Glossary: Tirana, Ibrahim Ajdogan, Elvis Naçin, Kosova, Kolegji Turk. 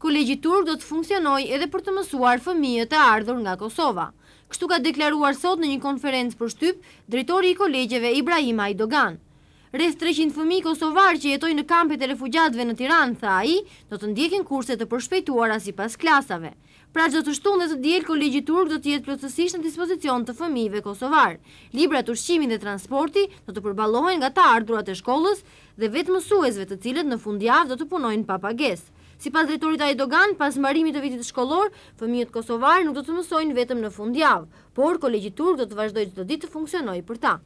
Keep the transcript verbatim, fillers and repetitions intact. Kolegji Turk do të funksionoj edhe për të mësuar fëmijët e ardhur nga Kosova. Kështu ka deklaruar sot në një konferencë për shtyp drejtori i kolegjeve Ibrahim Ajdogan. Rreth treqind fëmijë kosovar që jetojnë në kampet e refugjatëve në Tiranë, tha ai, do të ndjekin kurse të përshpejtuara sipas klasave. Pra çdo të shtunë dhe të diel Kolegji Turk do të jetë plotësisht në dispozicion të fëmijëve kosovar. Librat, ushqimi dhe transporti do të përballohen nga të ardhurat e shkollës dhe vetë mësuesve, të cilët në fundjavë do të punojnë pa pagesë. Sipas drejtorit Ajdogan, pas mbarimit të vitit shkollor, fëmijët kosovar nuk do të mësojnë vetëm në fundjavë, por Kolegji Turk do të vazhdojë çdo ditë të funksionojë për ta.